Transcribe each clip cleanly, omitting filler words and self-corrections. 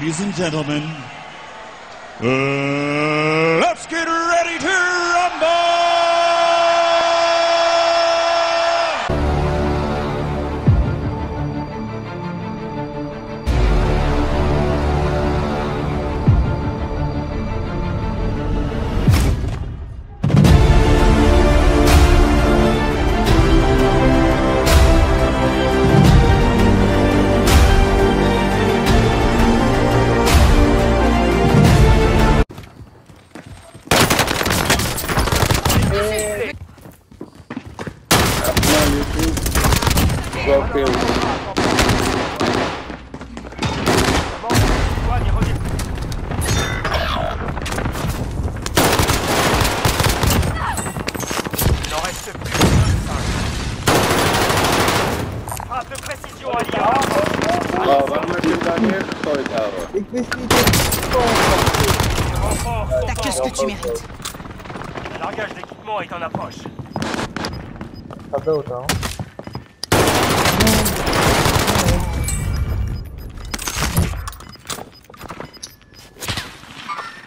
ladies and gentlemen, let's get ready to T'as que ce que tu mérites. Le largage d'équipement est en approche. Ça fait autant.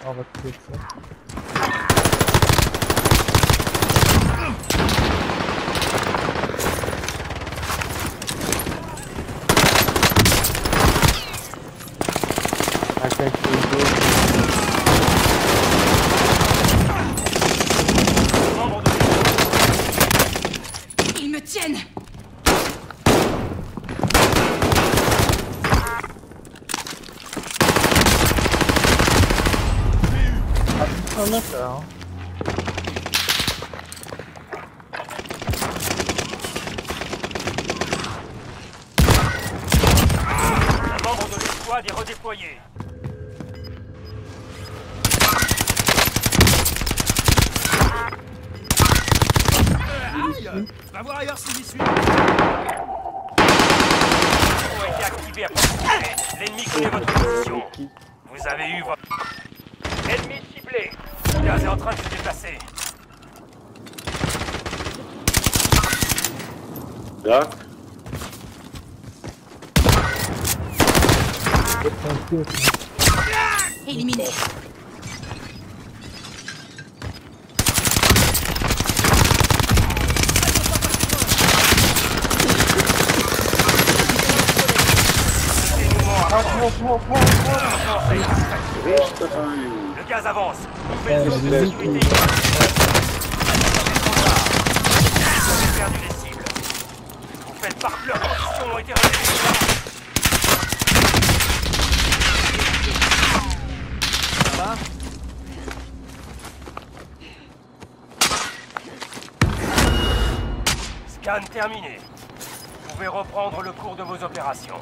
On va tuer ça. Ils me tiennent. Oh d'accord. Un membre de l'escouade est redéployé. Va voir ailleurs s'il y suit. Ont été activés à proximité. L'ennemi connaît votre position. Vous avez eu votre... Ennemi ciblé. Le gaz est en train de se déplacer. Là. Éliminé. Le gaz avance. On fait une zone de sécurité. On a perdu les cibles. Vous faites par pleurs. Positions ont été relevées. Ça va ? Scan terminé. Vous pouvez reprendre le cours de vos opérations.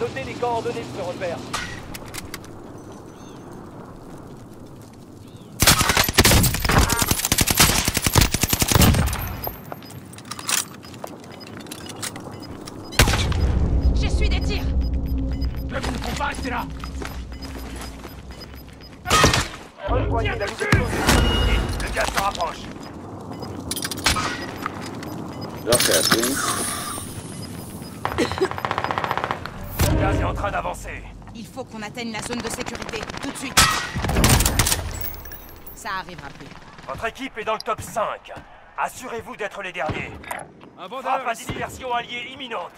Notez les coordonnées de ce repère. J'essuie des tirs. Ne vous pouvez pas rester là. Tiens dessus. Le gaz se rapproche. Là, c'est assez. Le gaz est en train d'avancer. Il faut qu'on atteigne la zone de sécurité, tout de suite. Ça arrivera plus. Votre équipe est dans le top 5. Assurez-vous d'être les derniers. Un vendeur à dispersion alliée imminente.